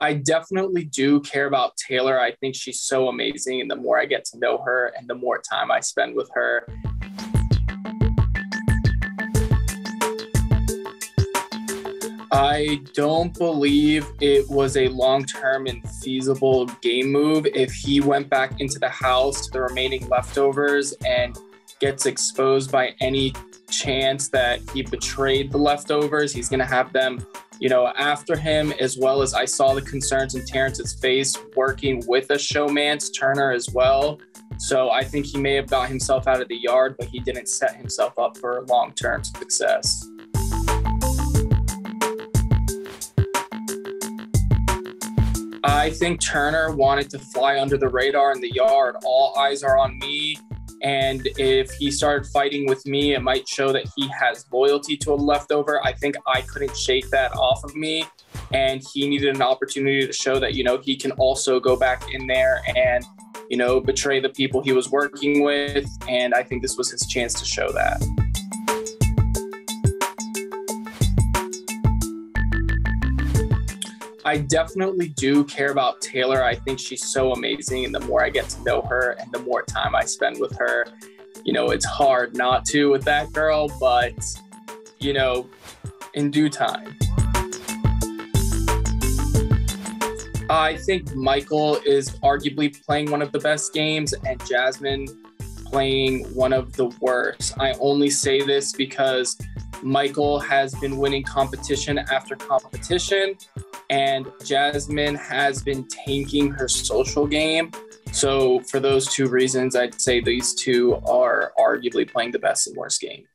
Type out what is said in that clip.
I definitely do care about Taylor. I think she's so amazing, and the more I get to know her and the more time I spend with her. I don't believe it was a long-term and feasible game move. If he went back into the house to the remaining leftovers and gets exposed by any chance that he betrayed the leftovers, he's going to have them, you know, after him, as well as I saw the concerns in Terrence's face working with a showman's Turner as well. So I think he may have got himself out of the yard, but he didn't set himself up for long-term success. I think Turner wanted to fly under the radar in the yard. All eyes are on me. And if he started fighting with me, it might show that he has loyalty to a leftover. I think I couldn't shake that off of me. And he needed an opportunity to show that, you know, he can also go back in there and, you know, betray the people he was working with. And I think this was his chance to show that. I definitely do care about Taylor. I think she's so amazing, and the more I get to know her and the more time I spend with her, you know, it's hard not to with that girl, but, you know, in due time. I think Michael is arguably playing one of the best games and Jasmine playing one of the worst. I only say this because Michael has been winning competition after competition, and Jasmine has been tanking her social game. So for those two reasons, I'd say these two are arguably playing the best and worst game.